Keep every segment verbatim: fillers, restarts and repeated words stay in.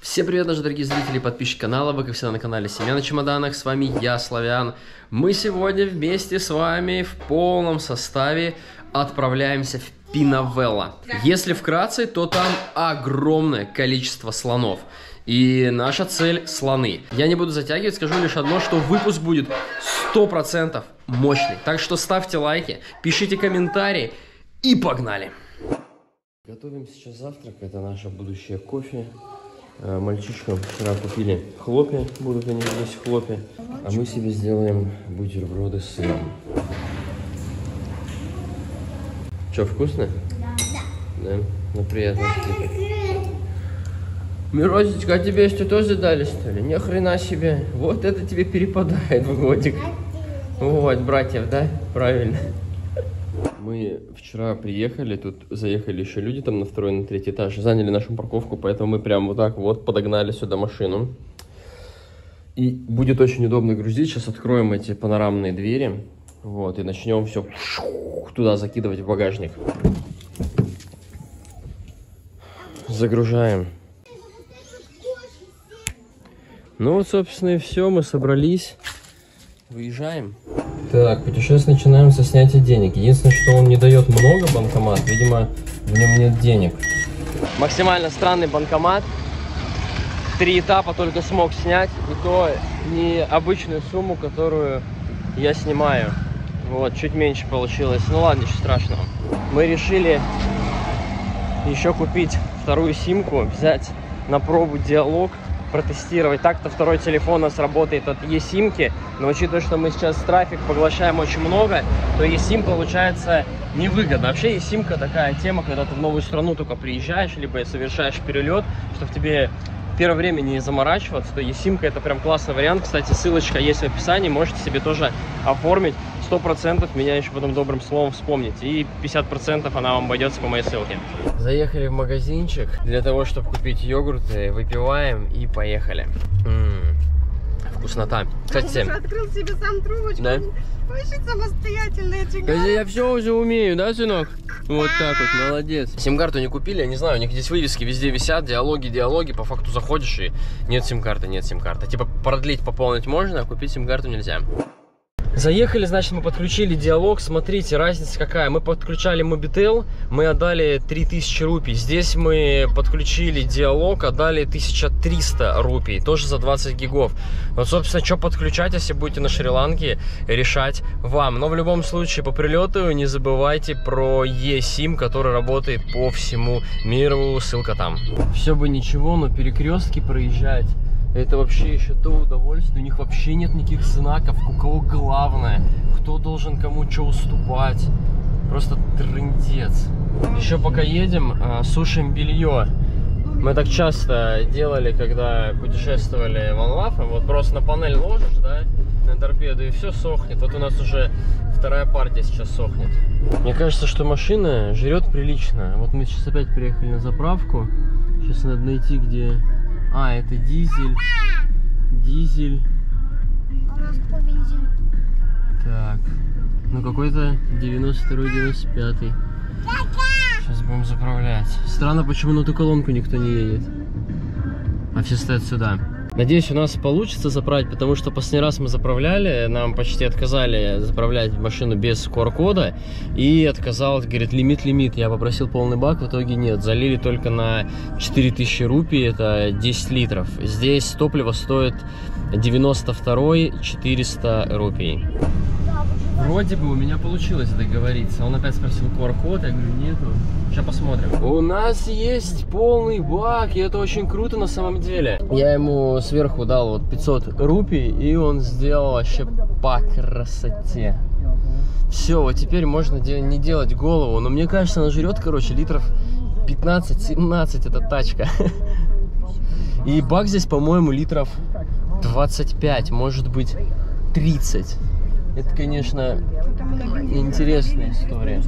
Всем привет, наши дорогие зрители и подписчики канала, вы как всегда на канале Семья на чемоданах, с вами я, Славян. Мы сегодня вместе с вами в полном составе отправляемся в Пиннавела. Если вкратце, то там огромное количество слонов. И наша цель — слоны. Я не буду затягивать, скажу лишь одно, что выпуск будет сто процентов мощный. Так что ставьте лайки, пишите комментарии и погнали! Готовим сейчас завтрак, это наше будущее кофе. Мальчишкам вчера купили хлопья, будут они здесь хлопья. А мы себе сделаем бутерброды с сыром. Что, вкусно? Да. Да? Ну, приятно. Мирозечка, а тебе что, тоже дали, что ли? Ни хрена себе. Вот это тебе перепадает в годик. Вот, братьев, да? Правильно. Мы вчера приехали, тут заехали еще люди там на второй, на третий этаж, заняли нашу парковку, поэтому мы прям вот так вот подогнали сюда машину. И будет очень удобно грузить. Сейчас откроем эти панорамные двери, вот, и начнем все туда закидывать в багажник. Загружаем. Ну вот, собственно, и все, мы собрались, выезжаем. Так, путешествие начинаем со снятия денег. Единственное, что он не дает много, банкомат, видимо, в нем нет денег. Максимально странный банкомат. Три этапа только смог снять, и то не обычную сумму, которую я снимаю. Вот, чуть меньше получилось. Ну ладно, ничего страшного. Мы решили еще купить вторую симку, взять на пробу диалог. Протестировать. Так-то второй телефон у нас работает от eSIM-ки, но учитывая, что мы сейчас трафик поглощаем очень много, то eSIM получается невыгодно. Вообще eSIM-ка такая тема, когда ты в новую страну только приезжаешь, либо совершаешь перелет, чтобы тебе первое время не заморачиваться, то eSIM-ка это прям классный вариант. Кстати, ссылочка есть в описании, можете себе тоже оформить. сто процентов меня еще потом добрым словом вспомните, и пятьдесят процентов она вам обойдется по моей ссылке. Заехали в магазинчик для того, чтобы купить йогурты, выпиваем и поехали. М-м, вкуснота. Кстати, я открыл себе сам трубочку. Да? Очень самостоятельная чигана. Я все уже умею, да, сынок? Вот так вот, молодец. Сим-карту не купили, я не знаю, у них здесь вывески везде висят, диалоги, диалоги, по факту заходишь и нет сим-карты, нет сим-карты. Типа продлить, пополнить можно, а купить сим-карту нельзя. Заехали, значит, мы подключили диалог. Смотрите, разница какая. Мы подключали Mobitel, мы отдали три тысячи рупий. Здесь мы подключили диалог, отдали тысячу триста рупий. Тоже за двадцать гигов. Вот, собственно, что подключать, если будете на Шри-Ланке, решать вам. Но в любом случае, по прилету не забывайте про eSIM, который работает по всему миру. Ссылка там. Все бы ничего, но перекрестки проезжать — это вообще еще то удовольствие, у них вообще нет никаких знаков, у кого главное, кто должен кому что уступать. Просто трындец. Еще пока едем, сушим белье. Мы так часто делали, когда путешествовали в Анлафе, вот просто на панель ложишь, да, на торпеду, и все сохнет. Вот у нас уже вторая партия сейчас сохнет. Мне кажется, что машина жрет прилично. Вот мы сейчас опять приехали на заправку, сейчас надо найти, где... А, это дизель. Дизель. А у нас какой бензин? Так. Ну какой-то девяносто второй, девяносто пятый. Сейчас будем заправлять. Странно, почему на эту колонку никто не едет. А все стоят сюда. Надеюсь, у нас получится заправить, потому что последний раз мы заправляли, нам почти отказали заправлять машину без ку ар кода, и отказал, говорит, лимит-лимит, я попросил полный бак, в итоге нет, залили только на четыре тысячи рупий, это десять литров, здесь топливо стоит девяносто второй, четыреста рупий. Вроде бы у меня получилось договориться. Он опять спросил ку ар код, я говорю, нету. Сейчас посмотрим. У нас есть полный бак, и это очень круто на самом деле. Я ему сверху дал вот пятьсот рупий, и он сделал вообще по красоте. Все, вот теперь можно де- не делать голову, но мне кажется, она жрет, короче, литров пятнадцать-семнадцать эта тачка. И бак здесь, по-моему, литров двадцать пять, может быть тридцать. Это, конечно, интересная история.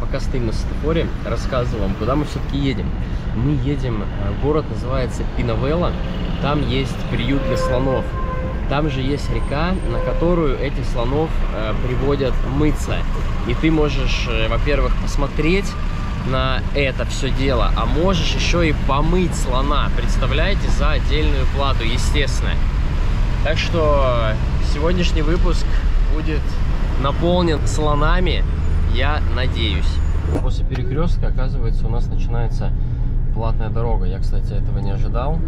Пока стоим на светофоре, рассказываю вам, куда мы все-таки едем. Мы едем, город называется Пиннавела, там есть приют для слонов. Там же есть река, на которую этих слонов приводят мыться. И ты можешь, во-первых, посмотреть, на это все дело, а можешь еще и помыть слона, представляете, за отдельную плату, естественно. Так что сегодняшний выпуск будет наполнен слонами, я надеюсь. После перекрестка, оказывается, у нас начинается платная дорога. Я, кстати, этого не ожидал.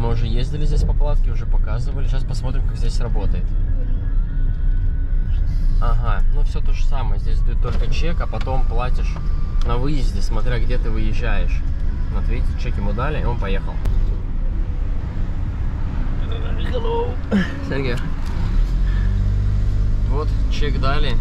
Мы уже ездили здесь по платке, уже показывали. Сейчас посмотрим, как здесь работает. Ага, ну все то же самое. Здесь дают только чек, а потом платишь на выезде, смотря где ты выезжаешь. Вот видите, чек ему дали, и он поехал. Hello. Сергей. Вот, чек дали,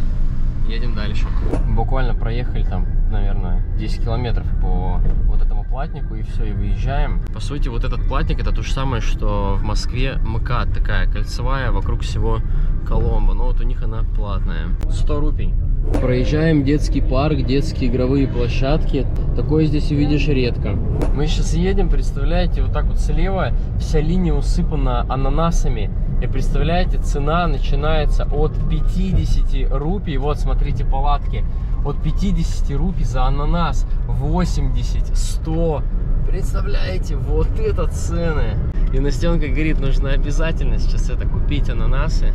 едем дальше. Буквально проехали там, наверное, десять километров по вот этому платнику, и все, и выезжаем. По сути, вот этот платник, это то же самое, что в Москве МКАТ, такая кольцевая, вокруг всего Коломбо. Но вот у них она платная. сто рупий. Проезжаем детский парк, детские игровые площадки. Такое здесь увидишь редко. Мы сейчас едем, представляете, вот так вот слева вся линия усыпана ананасами. И представляете, цена начинается от пятидесяти рупий. Вот, смотрите, палатки. От пятидесяти рупий за ананас. восемьдесят, сто. Представляете, вот это цены. И Настенка говорит, нужно обязательно сейчас это купить, ананасы.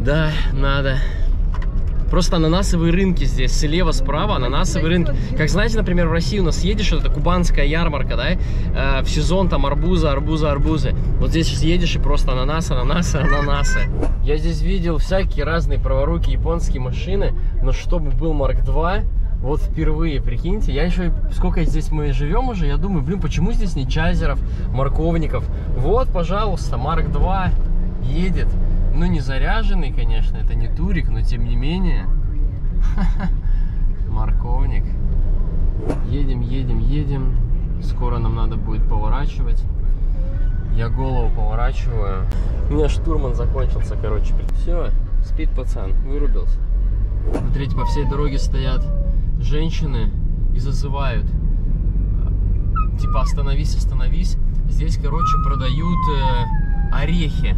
Да, надо. Просто ананасовые рынки здесь, слева, справа, ананасовые рынки. Как знаете, например, в России у нас едешь, это кубанская ярмарка, да, в сезон там арбуза, арбуза, арбузы. Вот здесь сейчас едешь и просто ананас, ананасы, ананасы. Я здесь видел всякие разные праворуки японские машины, но чтобы был марк два, вот впервые, прикиньте, я еще, сколько здесь мы живем уже, я думаю, блин, почему здесь не чайзеров, морковников? Вот, пожалуйста, марк два едет. Ну, не заряженный, конечно, это не турик, но тем не менее. Морковник. Едем, едем, едем. Скоро нам надо будет поворачивать. Я голову поворачиваю. У меня штурман закончился, короче. Все, спит пацан, вырубился. Смотрите, по всей дороге стоят женщины и зазывают. Типа, остановись, остановись. Здесь, короче, продают э, орехи.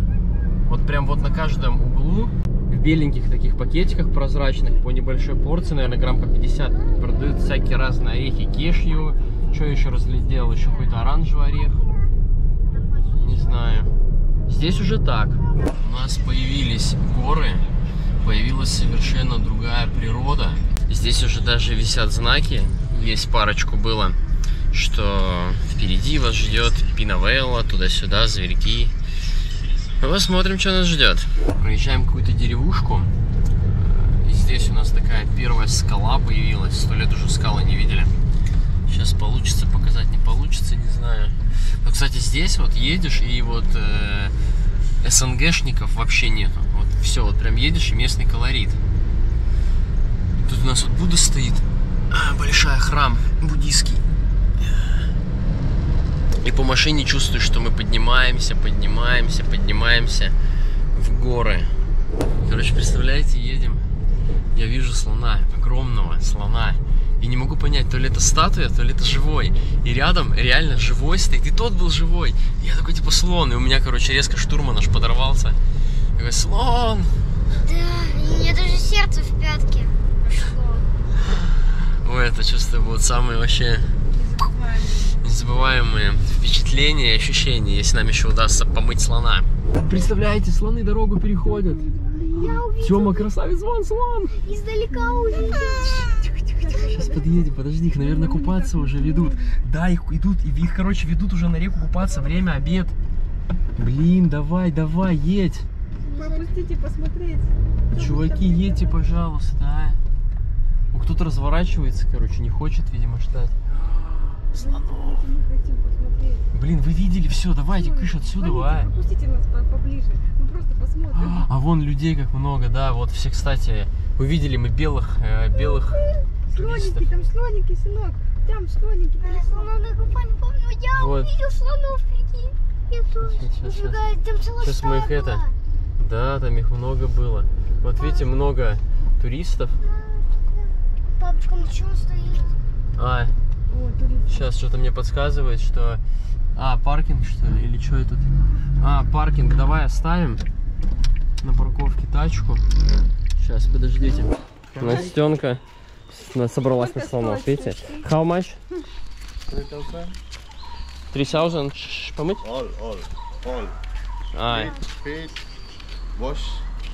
Вот прям вот на каждом углу, в беленьких таких пакетиках прозрачных, по небольшой порции, наверное, грамм по пятьдесят, продают всякие разные орехи. Кешью, что еще разглядел, еще какой-то оранжевый орех, не знаю. Здесь уже так. У нас появились горы, появилась совершенно другая природа. Здесь уже даже висят знаки, есть парочку было, что впереди вас ждет Пиннавела, туда-сюда, зверьки. Посмотрим, что нас ждет. Проезжаем какую-то деревушку. И здесь у нас такая первая скала появилась. Сто лет уже скалы не видели. Сейчас получится показать, не получится, не знаю. Но, кстати, здесь вот едешь, и вот э, эс эн гэшников вообще нету. Вот все, вот прям едешь, и местный колорит. Тут у нас вот Будда стоит. А, большой храм буддийский. И по машине чувствую, что мы поднимаемся, поднимаемся, поднимаемся в горы. Короче, представляете, едем. Я вижу слона, огромного слона. И не могу понять, то ли это статуя, то ли это живой. И рядом реально живой стоит. И тот был живой. Я такой, типа, слон. И у меня, короче, резко штурман аж подорвался. Я говорю, слон! Да, у меня даже сердце в пятке пошло. Ой, это чувство будет самое вообще... незабываемые впечатления и ощущения, если нам еще удастся помыть слона. Представляете, слоны дорогу переходят. Я увидел. Тёма, красавец, вон слон. Издалека увидел. Тихо-тихо-тихо, сейчас подъедем, подожди, их, наверное, купаться уже ведут. Да, их идут, их, короче, ведут уже на реку купаться, время обед. Блин, давай, давай, едь. Пропустите посмотреть. Чуваки, едьте, пожалуйста. Кто-то разворачивается, короче, не хочет, видимо, ждать. Слонов. Блин, вы видели все, давайте, кыш отсюда, а. Пропустите нас поближе, мы просто посмотрим. А, а вон людей как много, да, вот все, кстати, увидели мы белых, э, белых туристов. Слоники, там слоники, сынок, там слоники, там слонов, не помню, я вот увидел слонов, прикинь. Я тут, сейчас, сейчас. сейчас мы их это, да, там их много было. Вот папа, видите, много туристов. Папочка, на чем стоит? А. Сейчас что-то мне подсказывает, что... А, паркинг, что ли? Или что это? А, паркинг. Давай оставим на парковке тачку. Сейчас, подождите. Настенка собралась на слонов, видите? How much? три тысячи. Помыть? All, all, all. Ай. Feet, wash,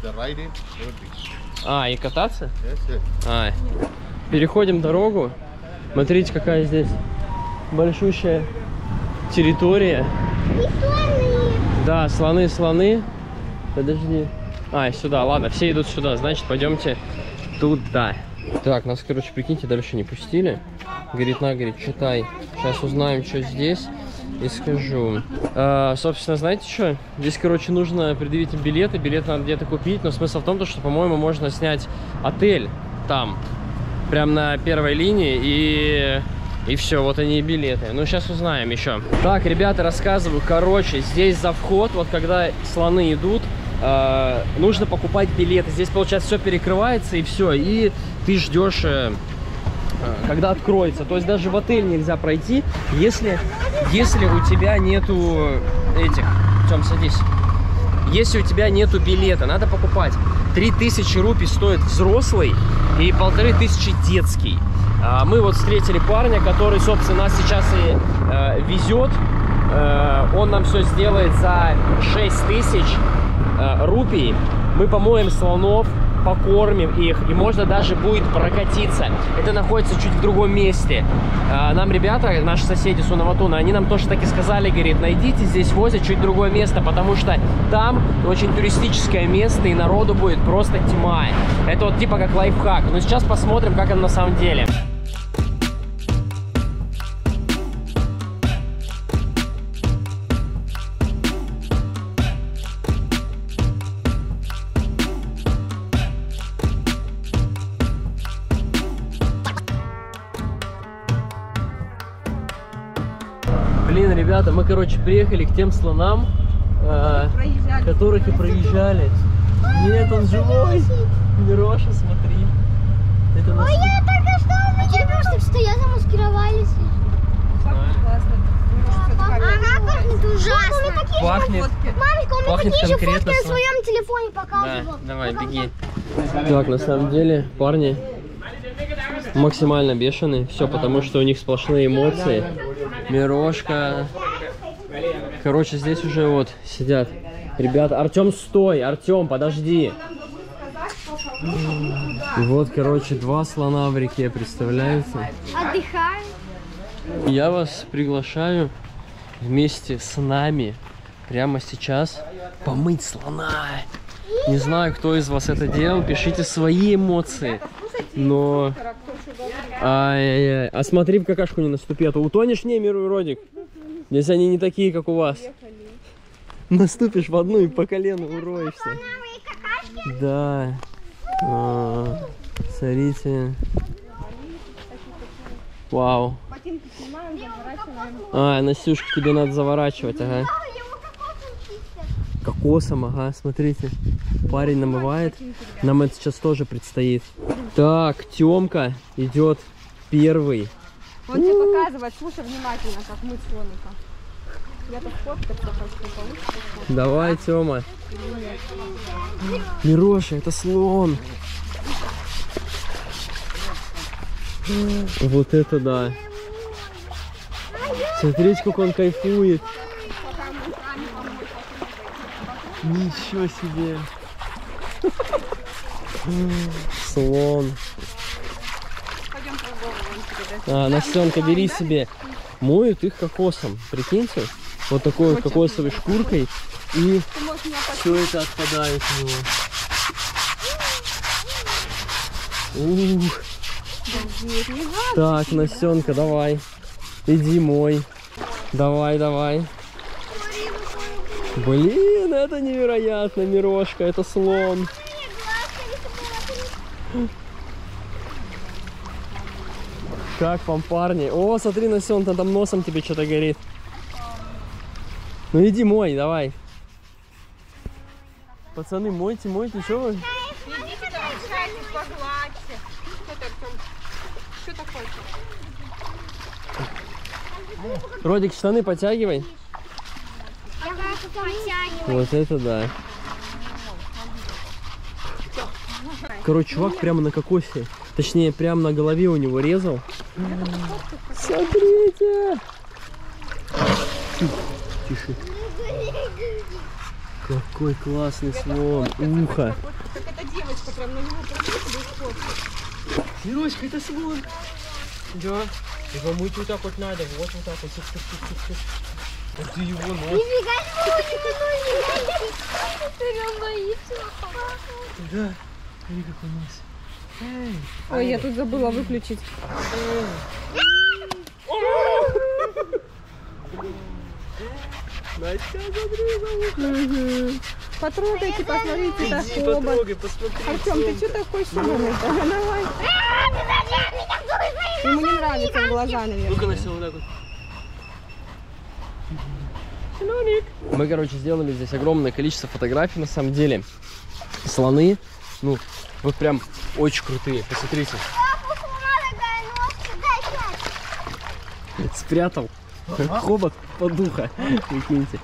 the riding, everything. А, и кататься? Yes, yes. Ай. Переходим дорогу. Смотрите, какая здесь большущая территория. Да, слоны, слоны. Подожди. А, сюда, ладно, все идут сюда, значит, пойдемте туда. Так, нас, короче, прикиньте, дальше не пустили. Говорит, на, говорит, читай. Сейчас узнаем, что здесь, и скажу. А, собственно, знаете что? Здесь, короче, нужно предъявить им билеты, билет надо где-то купить, но смысл в том, что, по-моему, можно снять отель там, прям на первой линии, и... И все, вот они и билеты. Ну, сейчас узнаем еще. Так, ребята, рассказываю. Короче, здесь за вход, вот когда слоны идут, э, нужно покупать билеты. Здесь, получается, все перекрывается, и все. И ты ждешь, э, когда откроется. То есть даже в отель нельзя пройти, если, если у тебя нету этих... Тем, садись. Если у тебя нету билета, надо покупать. три тысячи рупий стоит взрослый и полторы тысячи детский. Мы вот встретили парня, который, собственно, нас сейчас и э, везет. Э, он нам все сделает за шесть тысяч э, рупий. Мы помоем слонов, покормим их, и можно даже будет прокатиться. Это находится чуть в другом месте. Э, нам ребята, наши соседи Сунаватуна, они нам тоже таки сказали, говорит, найдите, здесь возят чуть другое место, потому что там очень туристическое место, и народу будет просто тьма. Это вот типа как лайфхак. Но сейчас посмотрим, как он на самом деле. Блин, ребята, мы, короче, приехали к тем слонам, э, которых и проезжали. Нет, он живой. Мироша, смотри. Это нас... Ой, я только что... Я просто что я замаскировались. Она пахнет ужасно. Пахнет. Мамочка, он мне такие же фотки на своем телефоне показывал. Да, давай, беги. Так, на самом деле, парни максимально бешеные. Все, потому что у них сплошные эмоции. Мирошка. Короче, здесь уже вот сидят. Ребята, Артем, стой! Артем, подожди! И вот, короче, два слона в реке, представляете? Отдыхаем. Я вас приглашаю вместе с нами прямо сейчас помыть слона. Не знаю, кто из вас это делал, пишите свои эмоции. Но... Ай-яй-яй. А смотри, в какашку не наступи, а то утонешь, не, миру, родик. Здесь они не такие, как у вас. Наступишь в одну и по колену уроешься. Да. А, смотрите. Вау. А, Настюшка, тебе надо заворачивать, ага. Кокосом, ага, смотрите. Парень намывает. Нам это сейчас тоже предстоит. Так, Тёмка идет первый. Он тебе показывает, слушай внимательно, как мы слоника. Я-то фотка, как получится. Давай, Тёма. Мироша, это слон. Вот это да. Смотрите, как он кайфует. Ничего себе. Слон. А, Настенка, бери себе. Моют их кокосом. Прикиньте, вот такой вот кокосовой шкуркой. И все это отпадает у него. Ух. Так, Настенка, давай. Иди мой. Давай, давай. Блин, это невероятно, Мирошка, это слон. Как вам, парни? О, смотри, Настенка, там носом тебе что-то горит. Ну иди мой, давай. Пацаны, мойте, мойте, что вы? Идите там, шарик, погладьте. Что такое? Родик, штаны потягивай. Вот это да. Короче, чувак прямо на кокосе Точнее, прям на голове у него резал. Смотрите! Тихо, тише. Какой классный слон. Ухо. Как эта девочка прям на него прыгает. Мирочка, это слон. Да. Его мыть вот так вот надо. Вот вот так вот. Вот ты его нос. Да. Смотри, как он нос. Эй, ой, ай, я тут забыла выключить. Потрогайте, посмотрите, так потрогай, посмотри. Артем, ты что такой шумный? Давай. Ему не нравится глаза, наверное. Мы, короче, сделали здесь огромное количество фотографий, на самом деле. Слоны, ну, вот прям очень крутые, посмотрите. Спрятал хобот под ухо. Прикиньте.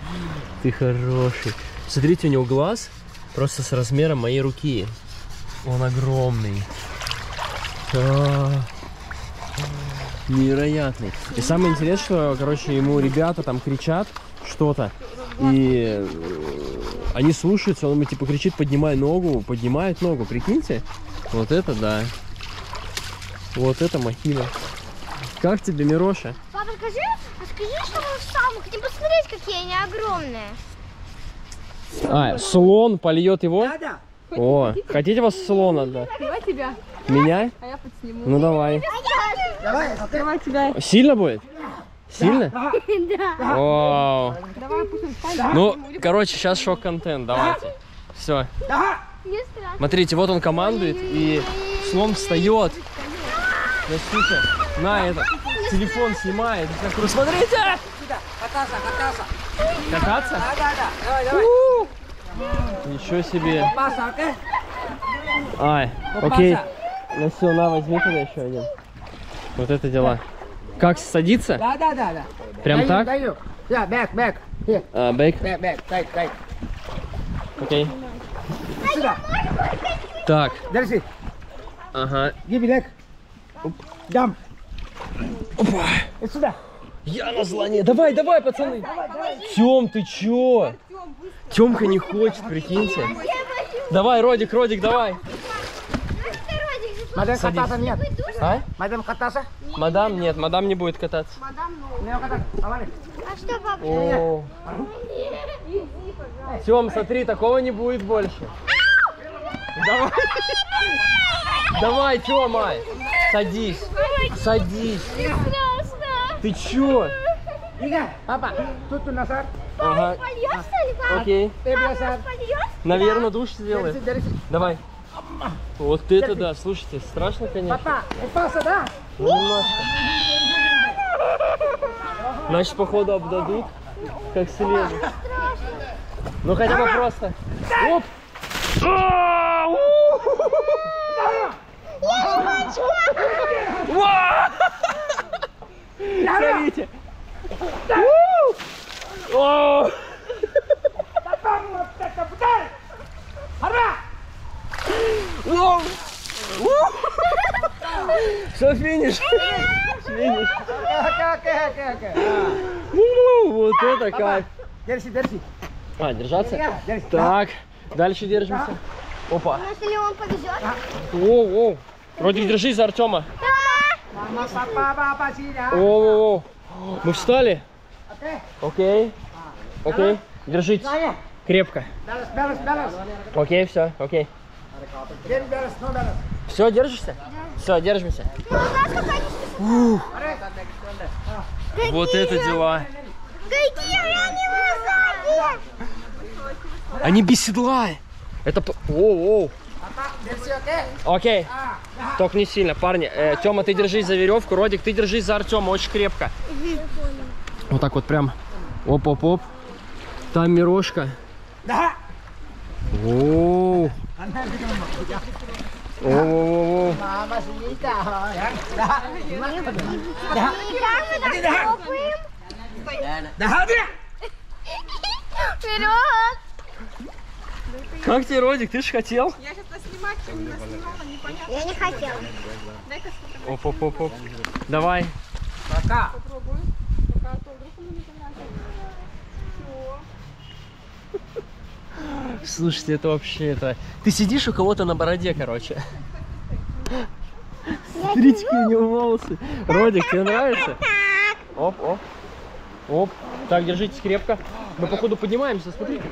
Ты хороший. Смотрите, у него глаз просто с размером моей руки. Он огромный. Невероятный. И самое интересное, что, короче, ему ребята там кричат что-то. И они слушаются, он ему типа кричит: поднимай ногу, поднимает ногу, прикиньте. Вот это да. Вот это махина. Как тебе, Мироша? Папа, скажи, а скажи, что он сам, мы хотим посмотреть, какие они огромные. А, слон польет его? Да, да. О, хотите, хотите вас слона? Да. Давай тебя. Меня? А я подсниму. Ну давай. Давай, открывай тебя. Сильно будет? Сильно? Да. Вау. Давай, ну, короче, сейчас шок-контент, давайте. Все. Смотрите, вот он командует, и слон встает. На, это, телефон снимает. Смотрите! Кататься, кататься. Кататься? Да, да, да. Давай, давай. Ничего себе. Ай, окей. Ну все, на, возьми туда еще один. Вот это дела. Как садиться? Да, да, да, да. Прям так? Да, бэк, бэк. А, бэк? Бэк, бэк, бэк, бэк. Окей. Сюда. Так. Держи. Ага. Гиби бэк. Дам. Опа. И сюда. Я на злоне. Давай, давай, пацаны. Давай, давай. Тём, ты чё? Тёмка не хочет, прикиньте. Давай, Родик, Родик, давай. Мадам кататься нет. А? Мадам кататься? Мадам нет, мадам не будет кататься. Мадам, ну. А что, папа? Тём, смотри, такого не будет больше. Давай. Давай, Тёма. Садись. Садись. Ты чё? Папа, тут у нас... Папа, польёшь, что ли? Окей. Наверное, душ сделает. Давай. Вот это да, слушайте, страшно, конечно. Папа, упался, да? Значит, походу обдадут, как следует. Ну, хотя бы просто. Оп! Я не хочу! Смотрите! Все, финиш! Финиш! Вот это кайф! Держи, держи! А, держаться? Так, дальше держимся. Опа! Может ли он повезет? Воу-воу! Родик, держись за Артема. О, мы встали? Окей. Окей. Держитесь. Крепко. Окей, все, окей. Все, держишься? Все, держимся. Вот это дела. Они без седла. Это... Воу-воу. Окей. Только не сильно, парни. Э, Тёма, ты держись за веревку. Родик, ты держись за Артема очень крепко. Вот так вот прям. Оп-оп-оп. Там Мирошка. О-о-о. О-о-о. Как тебе, Родик? Ты же хотел? Я сейчас наснимать, чем наснимала, не понятно. Я не хотела. Оп, оп, оп, оп. Давай. Пока. Попробую. Пока, то вдруг ему не понятно. Все. Слушайте, это вообще это. Ты сидишь у кого-то на бороде, короче. Смотрите, у него волосы. Родик, тебе нравится? Оп, оп. Оп. Так, держитесь крепко. Мы походу поднимаемся, смотрите.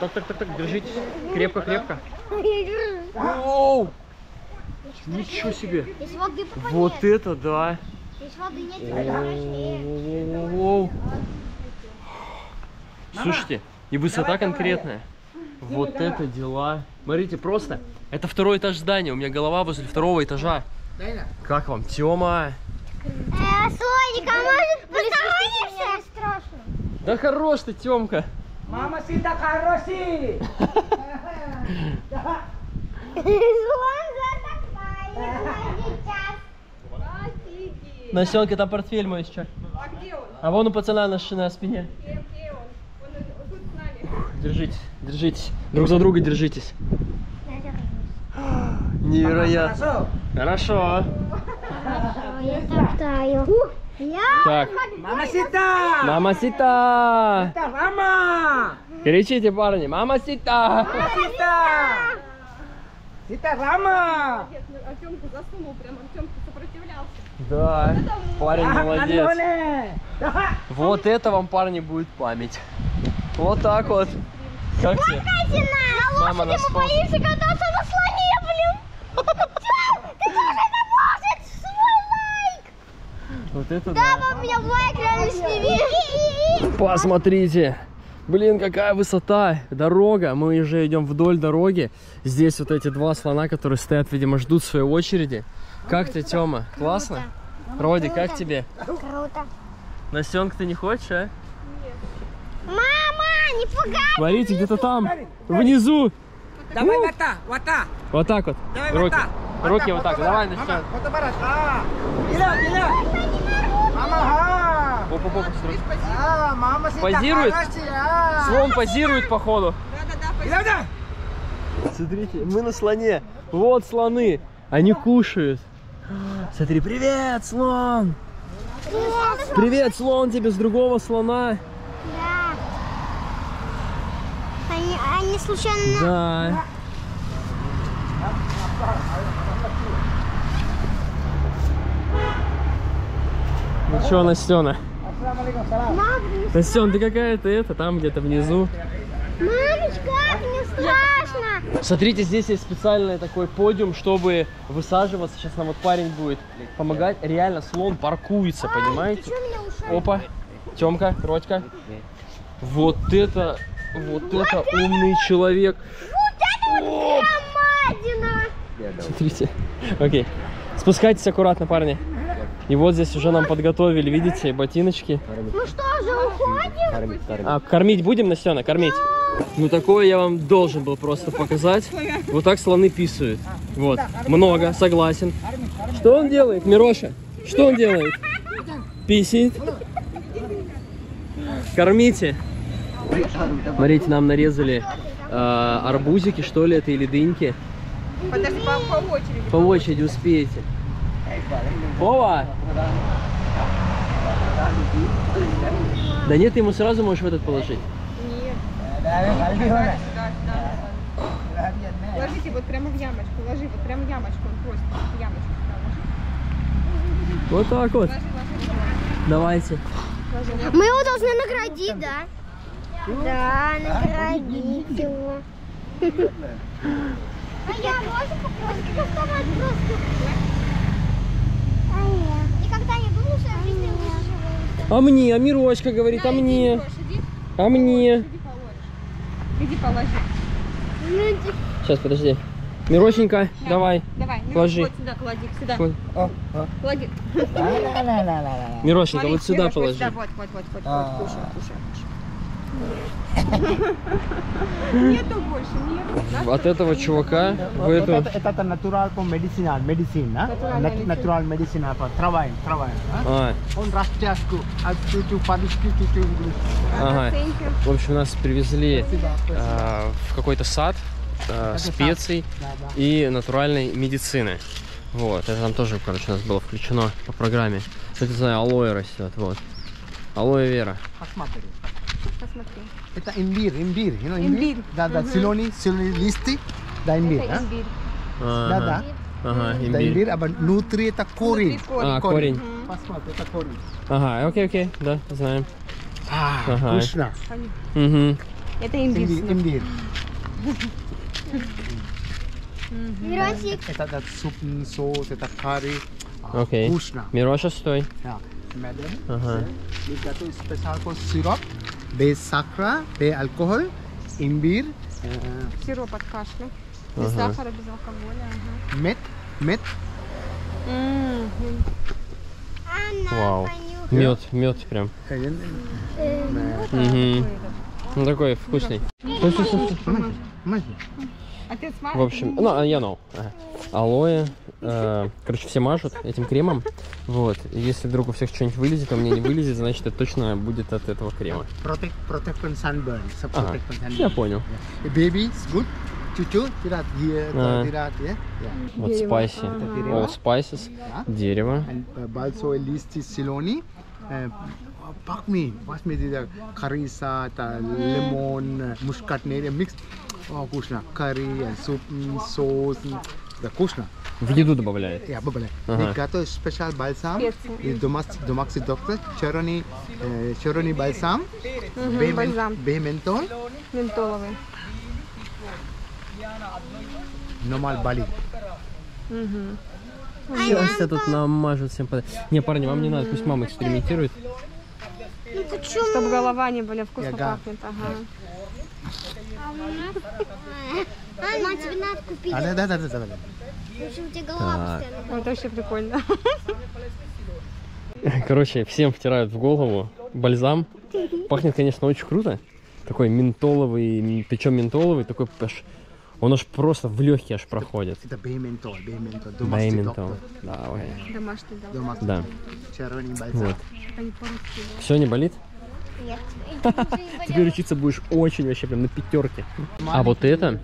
Так, так, так, так, держитесь. Крепко, крепко. Оу! Ничего себе! Вот это да! Оу! Слушайте, и высота конкретная. Вот это дела. Смотрите, просто. Это второй этаж здания. У меня голова возле второго этажа. Как вам, Тёма? Соника, может, поздороваешься? Страшно. Да хорош ты, Тёмка. Мама всегда хороший. Насёнка, там портфель мой сейчас. А где он? А вон у пацана на шее, на спине. Где, где он? Он тут с нами. Держитесь, держитесь. Друг за друга держитесь. Невероятно. Хорошо. Я топтаю. Так. Мамасита! Мамасита! Мама! Кричите, парни. Мамасита! Мамасита! Сита, мама! Артёмку засунул, прям Артёмку сопротивлялся. Да, парень молодец. Вот это вам, парни, будет память. Вот так вот. Как тебе? На лошади мы боимся кататься на слоне, блин. Ты тоже на лошадь, свой лайк. Вот это да. Да, вам я лайк реально сними. Посмотрите. Блин, какая высота, дорога, мы уже идем вдоль дороги, здесь вот эти два слона, которые стоят, видимо, ждут своей очереди. Как тебе, Тёма, классно? Роди, как тебе? Круто. Настёнка, ты не хочешь, а? Нет. Мама, не пугай! Смотрите, где-то там, внизу. Давай вот так, вот так. Вот так вот, руки, руки вот так, давай, Настёнка. Позирует? Слон позирует, походу. Смотрите, мы на слоне. Вот слоны. Они кушают. Смотри, привет, слон. Привет, слон тебе с другого слона. Да. Они случайно... Да. Ну что, Настёна? Настён, ты какая-то это, там где-то внизу. Мамочка, мне страшно. Смотрите, здесь есть специальный такой подиум, чтобы высаживаться. Сейчас нам вот парень будет помогать. Реально, слон паркуется, понимаете? Опа, Тёмка, Родька. Вот это, вот это умный человек. Вот это вот громадина. Смотрите, окей. Спускайтесь аккуратно, парни. И вот здесь уже нам подготовили, видите, ботиночки. Ну что же, уходим? А, кормить будем, Настёна, кормить? Ну такое я вам должен был просто показать. Вот так слоны писают. Вот, много, согласен. Что он делает, Мироша? Что он делает? Писит. Кормите. Смотрите, нам нарезали э, арбузики, что ли, это, или дыньки. Подожди, по очереди. По очереди успеете. Вова! Да нет, ты ему сразу можешь в этот положить. Нет. Положите вот прямо в ямочку, ложи вот прям в ямочку, он просит в ямочку. Вот так вот. Давайте. Мы его должны наградить, да? Да, наградить его. А я могу попросить, как автомат просто. А мне, а Мирочка говорит, да, а мне, иди, иди, а мне. Иди положи. Сейчас, подожди. Мирошенька, да, давай, давай. Ложи. Вот сюда клади, сюда. О, о. Клади. Мирошенька, вот сюда положи. Вот, вот, вот, вот, кушай, кушай, кушай. Нету больше, нету. От этого чувака в этом... Это натуральный медицинал, медицина. Натуральный медицинал, траваем, траваем. Он растяжку, а чуть-чуть по-русски, чуть-чуть. В общем, нас привезли в какой-то сад. э, специй да, да. и натуральной медицины. Вот, это там тоже, короче, у нас было включено по программе. Кстати, знаю, алоэ растет, вот. Алоэ вера. Посмотри. Посмотри. Это имбирь, имбирь. You know, имбирь. имбирь. Да, да, угу. Зеленый, зеленый листик. Да, имбирь. Это имбирь. А? Да, да. Ага, имбирь. Да, имбирь, а внутри это корень. Корень. А, корень. Угу. Посмотри, это корень. Ага, окей, окей, да, знаем. А, ага. Вкусно. Угу. Это имбирь. Имбирь. Мирошик. Это, это супный соус, это карри. Окей. Вкусно. Мироша, стой. Да. Ага. Мы готовим специальный сироп без сахара, без алкоголя, имбирь. Сироп от кашля. Без ага. сахара, без алкоголя. Ага. Мед, мед. Mm-hmm. Вау. Мед, мед прям. Mm-hmm. Он такой вкусный. В общем, ну, я know. Алоэ. Э, короче, все мажут этим кремом. Вот. Если вдруг у всех что-нибудь вылезет, а у меня не вылезет, значит, это точно будет от этого крема. Протек, протектон санберн. Ага. Я понял. Baby, good. Чуть-чуть. Вот спайси. All spices. Дерево. Бальсовые листья зеленые. Пахми. Пахми это хариса, лимон, мускатный микс. О, вкусно. Карри, суп, соус. Да, вкусно. В еду добавляет? Я добавляю. Ага. И готовят специальный бальзам. И домашний доктор. Черный, э, черный бальзам. Угу, бальзам. Бементол. Ментоловый. Номаль Бали. Угу. Сейчас я тут намажу всем под... Не, парни, вам не надо, пусть мама экспериментирует. Ну, чтобы голова не была, вкусно пахнет. Ага. Мама, тебе надо купить. А, да, да, да, да, да. У тебя голова постоянно. Это вообще прикольно. Короче, всем втирают в голову бальзам. Пахнет, конечно, очень круто. Такой ментоловый, причем ментоловый, такой аж... Он аж просто в легкие аж проходит. Это бейментол, бейментол. Домашний доктор. Да, ой. Домашний доктор. Да. Черный бальзам. Все, не болит? Нет. Теперь учиться будешь очень вообще прям на пятерке. А вот это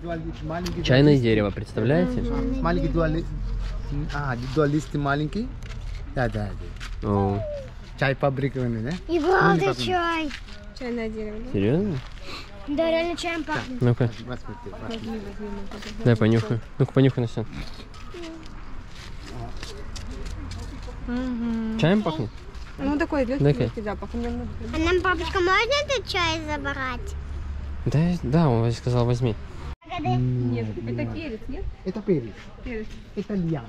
чайное дерево, представляете? Маленький дуалист. А, дуалисты маленький. Да, да, да. Чай фабрикованный, да? И правда чай. Чайное дерево. Серьезно? Да, реально чаем пахнет. Ну-ка. Дай понюхаю. Ну-ка, понюхай на все. Чаем пахнет? Ну такой легкий запах. А нам, папочка, можно этот чай забрать? Да, да, он сказал, возьми. Нет, это перец, нет? Это перец. Перец. Это льян.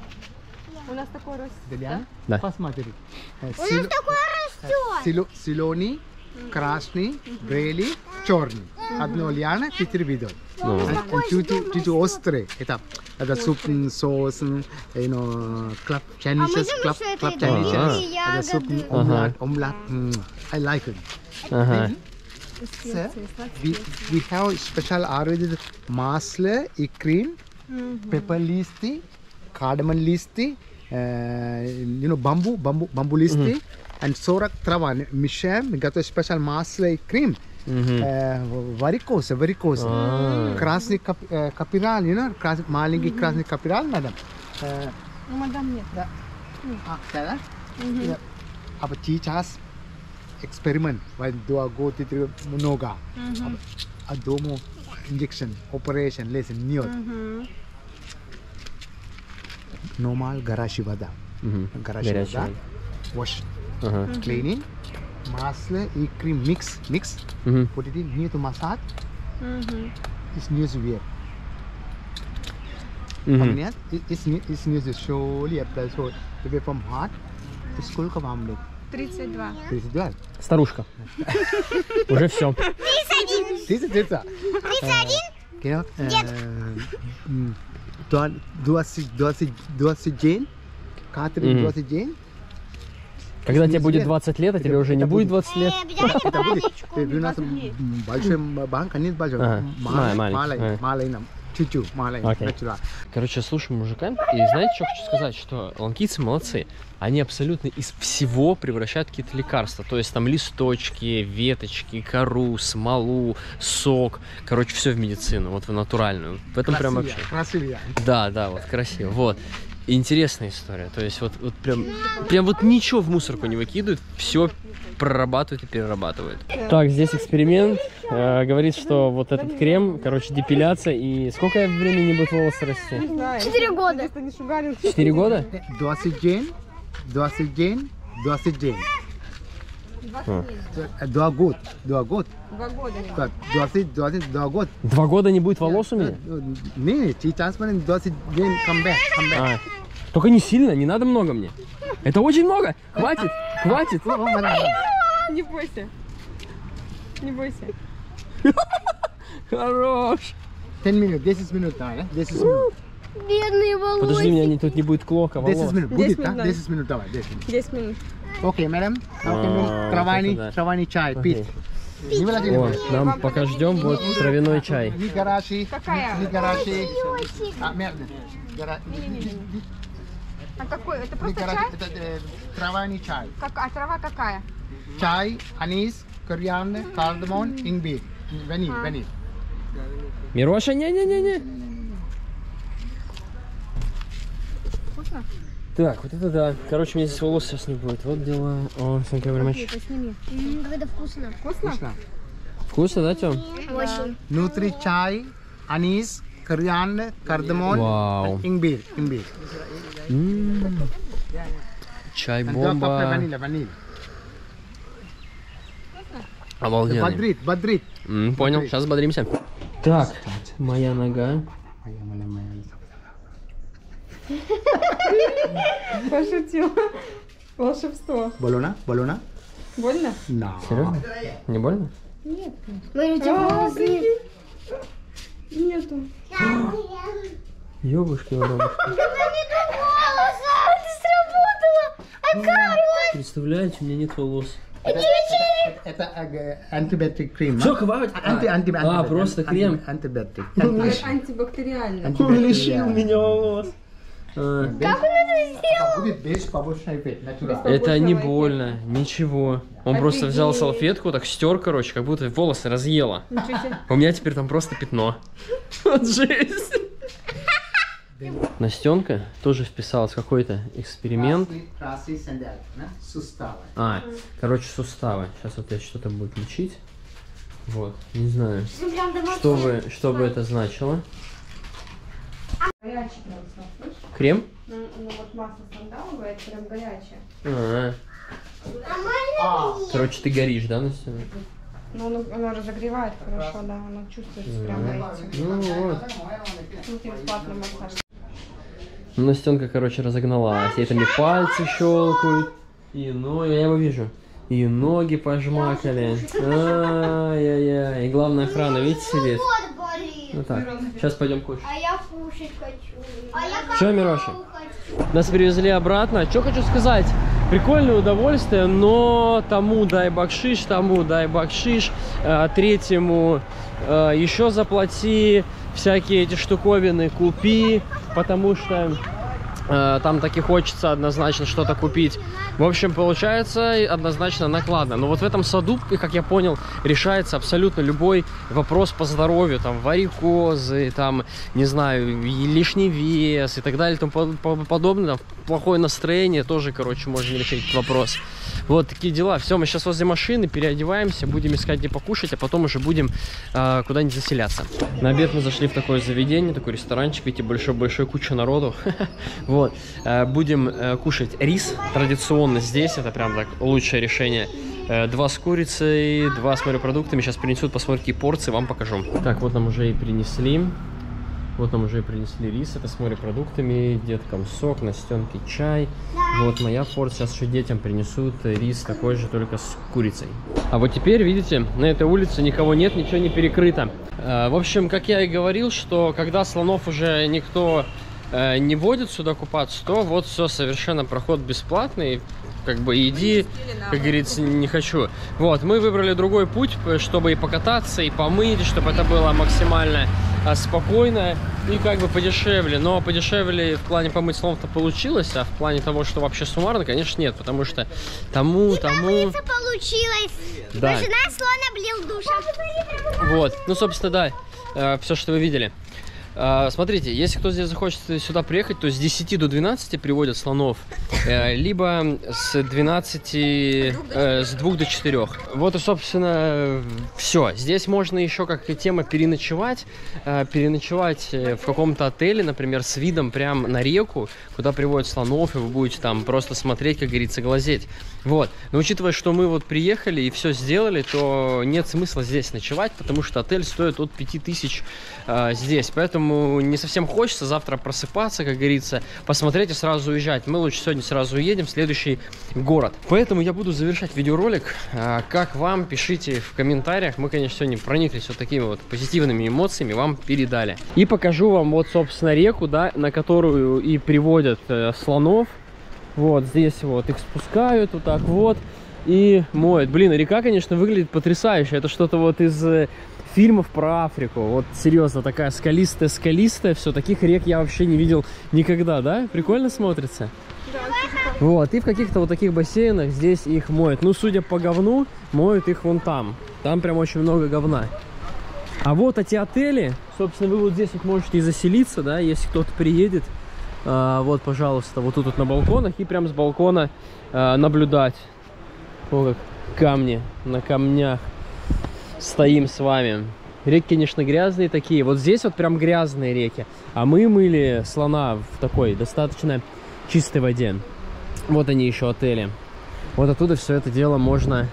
У нас такой растет. Да? Посмотри. У нас такой растет. Зеленый, красный, белый, черный. Одно льяна, четыре вида. Чуть-чуть острый. Это суп, соус, клаб чайнишес, клаб чайнишес. Это суп, омлет. I like it. Sir, we have special already масло и крем, pepper листы, cardamom листы, you know, bamboo, bamboo, bamboo листы, and сорок трава. Мешаем, готовим special масло и крем. Варикоз, варикоз. Красный капирал, маленький красный капирал, мадам. Ну, мадам, нет. А, да, да? А сейчас эксперимент. Два года, три, много. А дома инъекция, операция, лесен, нет. Нормально горячая вода. Горячая вода. Wash, cleaning. Масло и крем микс, микс. Вот это нету масла. Из нее зверь. Понимаешь? Из из нее шоли, апельсин. Тебе помогает. Сколько вам лет? Тридцать два. Тридцать два. Старушка. Уже все. Тридцать один. Тридцать один. Тридцать один. Дед. Двадцать, двадцать, двадцать день. Катрин двадцать день. Когда тебе будет двадцать лет, а тебе уже не будет двадцать лет. Это будет. У нас большой банк, а нет большой. Малый, малый. чуть-чуть, маленько. Okay. Короче, слушаю мужика, и знаете, что хочу сказать? Что ланкийцы молодцы. Они абсолютно из всего превращают какие-то лекарства. То есть там листочки, веточки, кору, смолу, сок. Короче, все в медицину, вот в натуральную. В этом прям вообще. Красивая. Да, да, вот красиво. Вот. Интересная история. То есть вот, вот прям, прям вот ничего в мусорку не выкидывают, все прорабатывают и перерабатывают. Так, здесь эксперимент. Э, говорит, что вот этот крем, короче, депиляция. И сколько времени будет волосы расти? Четыре года. Четыре года? Двадцать день, двадцать день, двадцать день. Два года. Два года. Два года. двадцать, двадцать, два года. Два года не будет волос у меня? Нет, сейчас мы двадцать дней камбэк. А, только не сильно, не надо много мне. Это очень много. Хватит, хватит. Не бойся. Не бойся. Хорош. десять минут, десять минут, да? десять минут. Бедные волосы. Подожди, меня тут не будет клока, волос. десять минут, будет, да? десять минут, давай, десять минут. Окей, мадам, травяной чай пить. О, нам пока ждем, вот травяной чай. Какая? А какой? Это просто чай? Это травяной чай. А трава какая? Чай, анис, кориандр, кардамон, имбирь. Ваниль, ваниль. Мироша, не-не-не-не. Вкусно? Так, вот это да. Короче, у меня здесь волос сейчас не будет. Вот дело. О, thank you very much. Как это вкусно. Вкусно? Вкусно, да, Тём? Очень. Внутри чай, анис, кориандр, кардамон, имбирь. Имбирь. Чай-бомба. Ваниль, ваниль. Обалденно. Бодрит, бодрит. Понял, сейчас бодримся. Так, моя нога. Пошутил. Волшебство. Больно? Больно? Больно? Да. Серьезно? Не больно? Нет. Нету. Ёбушки, воробушки. Это нет волоса! Это сработало! А короче! Представляете, у меня нет волос. Это антибиотик крем. Что, хватит? А, просто крем. Антибиотик. Антибактериальный. Лиши у меня волос. Как он это сделал? Это не больно, ничего. Он просто взял салфетку, так стер, короче, как будто волосы разъела. У меня теперь там просто пятно. Жесть. Настенка тоже вписалась в какой-то эксперимент. Суставы. А, короче, суставы. Сейчас вот я что-то буду лечить. Вот, не знаю, что бы это значило. Горячий прям стал, слышишь? Крем? Ну, ну вот масло сандаловое, это прям горячее. А -а -а. Короче, ты горишь, да, Настя? Ну, оно, оно разогревает хорошо, да, оно чувствуется а -а -а. прям горячее. Ну вот. Ну, бесплатный массаж. Ну, Настенка, короче, разогналась. Ей там и пальцы щелкают, и ноги, я его вижу. И ноги пожмакали. Ай-яй-яй. И главная охрана, видите, сидит. Ну так, сейчас пойдем кушать. А я кушать хочу. А я хочу. Че, Мироша? Нас привезли обратно. Что хочу сказать? Прикольное удовольствие, но тому дай бакшиш, тому дай бакшиш, третьему еще заплати, всякие эти штуковины купи, потому что там таки хочется однозначно что-то купить. В общем, получается однозначно накладно. Но вот в этом саду, как я понял, решается абсолютно любой вопрос по здоровью. Там варикозы, там, не знаю, лишний вес и так далее, и тому подобное. Там плохое настроение тоже, короче, можно решить этот вопрос. Вот такие дела. Все, мы сейчас возле машины переодеваемся, будем искать где покушать, а потом уже будем э, куда-нибудь заселяться. На обед мы зашли в такое заведение, такой ресторанчик, видите, большой-большой, куча народу. Вот, будем кушать рис традиционно здесь, это прям так лучшее решение. Два с курицей, два с морепродуктами, сейчас принесут, посмотрим, какие порции, вам покажу. Так, вот нам уже и принесли, вот нам уже и принесли рис, это с морепродуктами, деткам сок, Настенке чай. Вот моя порция, сейчас еще детям принесут рис такой же, только с курицей. А вот теперь, видите, на этой улице никого нет, ничего не перекрыто. В общем, как я и говорил, что когда слонов уже никто не водят сюда купаться, то вот все, совершенно проход бесплатный. как бы иди, как говорится, не хочу. Вот, мы выбрали другой путь, чтобы и покататься, и помыть, чтобы это было максимально спокойно и как бы подешевле. Но подешевле в плане помыть слов-то получилось, а в плане того, что вообще суммарно, конечно, нет, потому что тому, и тому... помыться получилось, да. Потому что нас слон облил душем. Вот, ну, собственно, да, все, что вы видели. Смотрите, если кто здесь захочет сюда приехать, то с десяти до двенадцати приводят слонов, либо с двенадцати, с двух до четырёх. Вот и, собственно, все. Здесь можно еще, как и тема, переночевать. Переночевать в каком-то отеле, например, с видом прям на реку, куда приводят слонов, и вы будете там просто смотреть, как говорится, глазеть. Вот. Но учитывая, что мы вот приехали и все сделали, то нет смысла здесь ночевать, потому что отель стоит от пяти тысяч здесь. Поэтому не совсем хочется завтра просыпаться, как говорится, посмотреть и сразу уезжать. Мы лучше сегодня сразу уедем в следующий город. Поэтому я буду завершать видеоролик. Как вам? Пишите в комментариях. Мы, конечно, сегодня прониклись вот такими вот позитивными эмоциями, вам передали. И покажу вам вот, собственно, реку, да, на которую и приводят э, слонов. Вот здесь вот их спускают вот так вот и моют. Блин, река, конечно, выглядит потрясающе. Это что-то вот из... фильмов про Африку. Вот серьезно, такая скалистая-скалистая. Все, таких рек я вообще не видел никогда, да? Прикольно смотрится? Да. Вот, и в каких-то вот таких бассейнах здесь их моют. Ну, судя по говну, моют их вон там. Там прям очень много говна. А вот эти отели, собственно, вы вот здесь вот можете и заселиться, да, если кто-то приедет. А, вот, пожалуйста, вот тут вот на балконах. И прям с балкона а, наблюдать. О, как камни на камнях. Стоим с вами. Реки, конечно, грязные такие. Вот здесь вот прям грязные реки. А мы мыли слона в такой достаточно чистой воде. Вот они еще отели. Вот оттуда все это дело можно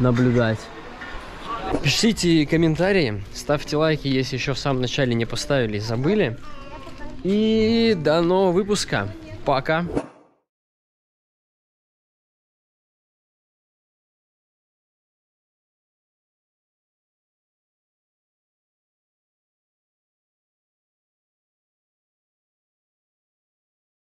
наблюдать. Пишите комментарии, ставьте лайки, если еще в самом начале не поставили и забыли. И до нового выпуска. Пока!